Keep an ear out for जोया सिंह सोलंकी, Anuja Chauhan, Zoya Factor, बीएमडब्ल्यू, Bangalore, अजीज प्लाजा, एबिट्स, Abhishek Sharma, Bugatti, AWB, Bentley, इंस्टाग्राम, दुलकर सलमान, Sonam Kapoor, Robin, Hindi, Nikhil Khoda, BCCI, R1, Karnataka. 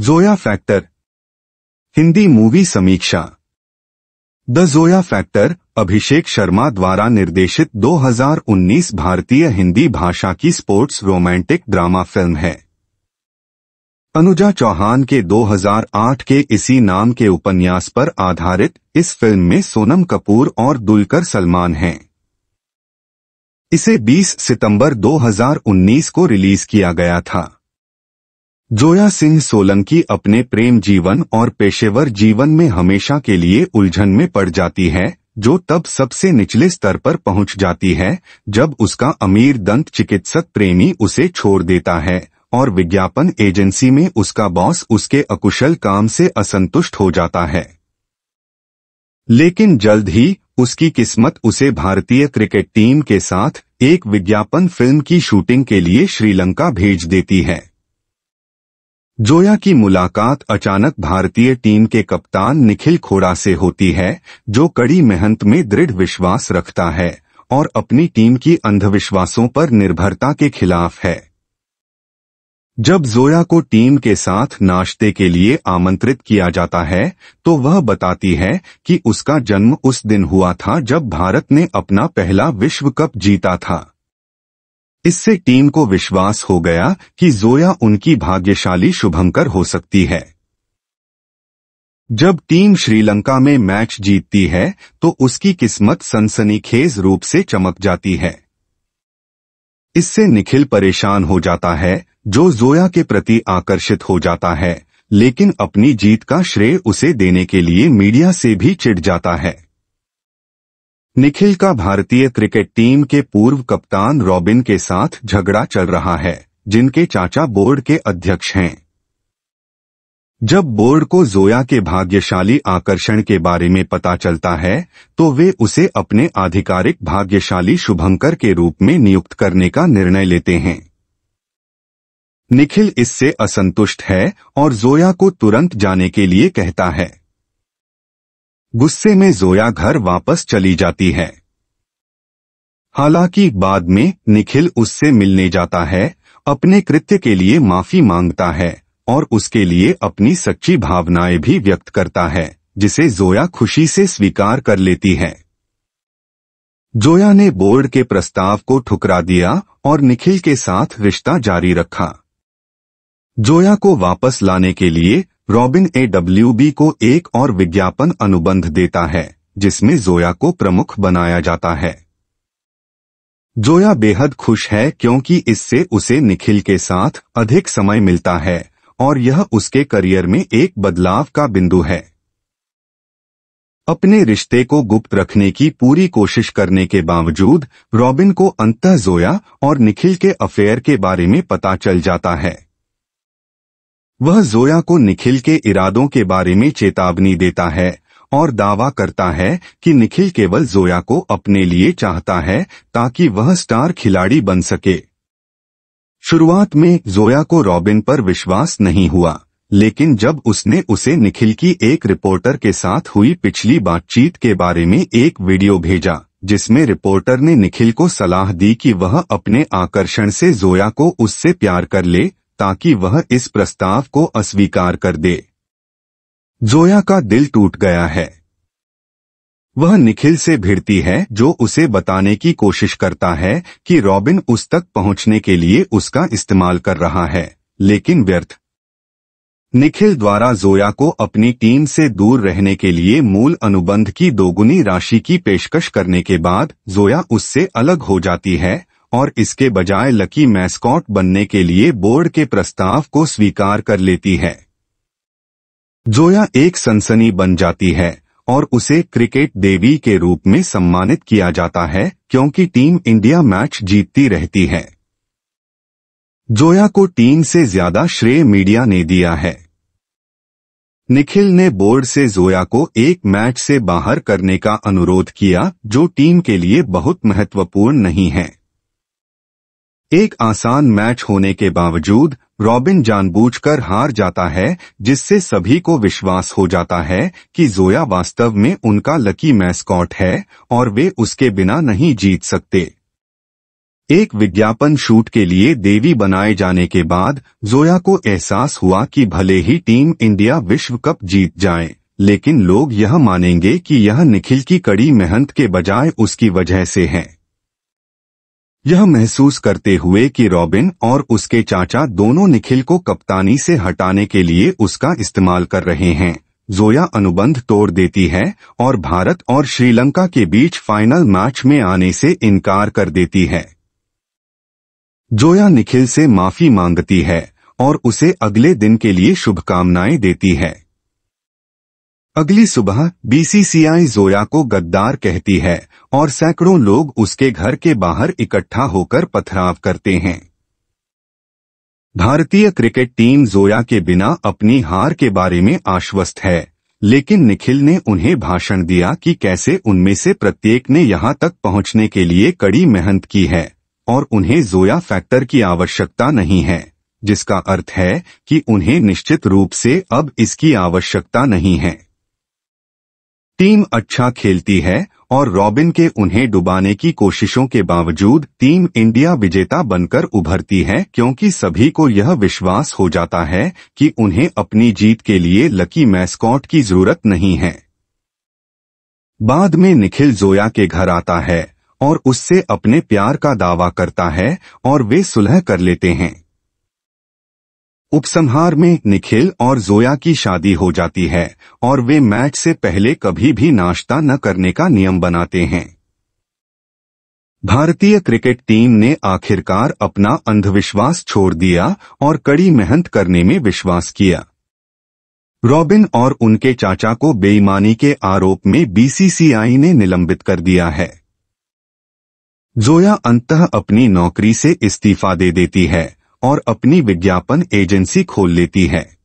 Zoya factor Hindi movie समीक्षा। The Zoya factor Abhishek Sharma द्वारा निर्देशित 2019 भारतीय हिंदी भाषा की स्पोर्ट्स रोमांटिक ड्रामा फिल्म है। अनुजा चौहान के 2008 के इसी नाम के उपन्यास पर आधारित इस फिल्म में सोनम कपूर और दुलकर सलमान हैं। इसे 20 सितंबर 2019 को रिलीज किया गया था। जोया सिंह सोलंकी अपने प्रेम जीवन और पेशेवर जीवन में हमेशा के लिए उलझन में पड़ जाती है, जो तब सबसे निचले स्तर पर पहुंच जाती है जब उसका अमीर दंत चिकित्सक प्रेमी उसे छोड़ देता है और विज्ञापन एजेंसी में उसका बॉस उसके अकुशल काम से असंतुष्ट हो जाता है। लेकिन जल्द ही उसकी किस्मत उसे भारतीय क्रिकेट टीम के साथ एक विज्ञापन फिल्म की शूटिंग के लिए श्रीलंका भेज देती है। जोया की मुलाकात अचानक भारतीय टीम के कप्तान निखिल खोड़ा से होती है, जो कड़ी मेहनत में दृढ़ विश्वास रखता है और अपनी टीम की अंधविश्वासों पर निर्भरता के खिलाफ है। जब जोया को टीम के साथ नाश्ते के लिए आमंत्रित किया जाता है तो वह बताती है कि उसका जन्म उस दिन हुआ था जब भारत ने अपना पहला विश्व कप जीता था। इससे टीम को विश्वास हो गया कि जोया उनकी भाग्यशाली शुभंकर हो सकती है। जब टीम श्रीलंका में मैच जीतती है तो उसकी किस्मत सनसनीखेज रूप से चमक जाती है। इससे निखिल परेशान हो जाता है, जो जोया के प्रति आकर्षित हो जाता है, लेकिन अपनी जीत का श्रेय उसे देने के लिए मीडिया से भी चिढ़ जाता है। निखिल का भारतीय क्रिकेट टीम के पूर्व कप्तान रॉबिन के साथ झगड़ा चल रहा है, जिनके चाचा बोर्ड के अध्यक्ष हैं। जब बोर्ड को जोया के भाग्यशाली आकर्षण के बारे में पता चलता है तो वे उसे अपने आधिकारिक भाग्यशाली शुभंकर के रूप में नियुक्त करने का निर्णय लेते हैं। निखिल इससे असंतुष्ट है और जोया को तुरंत जाने के लिए कहता है। गुस्से में जोया घर वापस चली जाती है। हालांकि बाद में निखिल उससे मिलने जाता है, अपने कृत्य के लिए माफी मांगता है और उसके लिए अपनी सच्ची भावनाएं भी व्यक्त करता है, जिसे जोया खुशी से स्वीकार कर लेती है। जोया ने बोर्ड के प्रस्ताव को ठुकरा दिया और निखिल के साथ रिश्ता जारी रखा। जोया को वापस लाने के लिए रॉबिन AWB को एक और विज्ञापन अनुबंध देता है, जिसमें जोया को प्रमुख बनाया जाता है। जोया बेहद खुश है क्योंकि इससे उसे निखिल के साथ अधिक समय मिलता है और यह उसके करियर में एक बदलाव का बिंदु है। अपने रिश्ते को गुप्त रखने की पूरी कोशिश करने के बावजूद रॉबिन को अंततः जोया और निखिल के अफेयर के बारे में पता चल जाता है। वह जोया को निखिल के इरादों के बारे में चेतावनी देता है और दावा करता है कि निखिल केवल जोया को अपने लिए चाहता है ताकि वह स्टार खिलाड़ी बन सके। शुरुआत में जोया को रॉबिन पर विश्वास नहीं हुआ, लेकिन जब उसने उसे निखिल की एक रिपोर्टर के साथ हुई पिछली बातचीत के बारे में एक वीडियो भेजा, जिसमें रिपोर्टर ने निखिल को सलाह दी कि वह अपने आकर्षण से जोया को उससे प्यार कर ले ताकि वह इस प्रस्ताव को अस्वीकार कर दे, जोया का दिल टूट गया है। वह निखिल से भिड़ती है, जो उसे बताने की कोशिश करता है कि रॉबिन उस तक पहुंचने के लिए उसका इस्तेमाल कर रहा है, लेकिन व्यर्थ। निखिल द्वारा जोया को अपनी टीम से दूर रहने के लिए मूल अनुबंध की दोगुनी राशि की पेशकश करने के बाद जोया उससे अलग हो जाती है और इसके बजाय लकी मैस्कॉट बनने के लिए बोर्ड के प्रस्ताव को स्वीकार कर लेती है। जोया एक सनसनी बन जाती है और उसे क्रिकेट देवी के रूप में सम्मानित किया जाता है क्योंकि टीम इंडिया मैच जीतती रहती है। जोया को टीम से ज्यादा श्रेय मीडिया ने दिया है। निखिल ने बोर्ड से जोया को एक मैच से बाहर करने का अनुरोध किया, जो टीम के लिए बहुत महत्वपूर्ण नहीं है। एक आसान मैच होने के बावजूद रॉबिन जानबूझकर हार जाता है, जिससे सभी को विश्वास हो जाता है कि जोया वास्तव में उनका लकी मैस्कॉट है और वे उसके बिना नहीं जीत सकते। एक विज्ञापन शूट के लिए देवी बनाए जाने के बाद जोया को एहसास हुआ कि भले ही टीम इंडिया विश्व कप जीत जाए, लेकिन लोग यह मानेंगे कि यह निखिल की कड़ी मेहनत के बजाय उसकी वजह से है। यह महसूस करते हुए कि रॉबिन और उसके चाचा दोनों निखिल को कप्तानी से हटाने के लिए उसका इस्तेमाल कर रहे हैं, जोया अनुबंध तोड़ देती है और भारत और श्रीलंका के बीच फाइनल मैच में आने से इनकार कर देती है। जोया निखिल से माफी मांगती है और उसे अगले दिन के लिए शुभकामनाएं देती है। अगली सुबह बीसीसीआई जोया को गद्दार कहती है और सैकड़ों लोग उसके घर के बाहर इकट्ठा होकर पथराव करते हैं। भारतीय क्रिकेट टीम जोया के बिना अपनी हार के बारे में आश्वस्त है, लेकिन निखिल ने उन्हें भाषण दिया कि कैसे उनमें से प्रत्येक ने यहां तक पहुंचने के लिए कड़ी मेहनत की है और उन्हें जोया फैक्टर की आवश्यकता नहीं है, जिसका अर्थ है कि उन्हें निश्चित रूप से अब इसकी आवश्यकता नहीं है। टीम अच्छा खेलती है और रॉबिन के उन्हें डुबाने की कोशिशों के बावजूद टीम इंडिया विजेता बनकर उभरती है, क्योंकि सभी को यह विश्वास हो जाता है कि उन्हें अपनी जीत के लिए लकी मैस्कॉट की जरूरत नहीं है। बाद में निखिल जोया के घर आता है और उससे अपने प्यार का दावा करता है और वे सुलह कर लेते हैं। उपसंहार में निखिल और जोया की शादी हो जाती है और वे मैच से पहले कभी भी नाश्ता न करने का नियम बनाते हैं। भारतीय क्रिकेट टीम ने आखिरकार अपना अंधविश्वास छोड़ दिया और कड़ी मेहनत करने में विश्वास किया। रॉबिन और उनके चाचा को बेईमानी के आरोप में बीसीसीआई ने निलंबित कर दिया है। जोया अंततः अपनी नौकरी से इस्तीफा दे देती है और अपनी विज्ञापन एजेंसी खोल लेती है।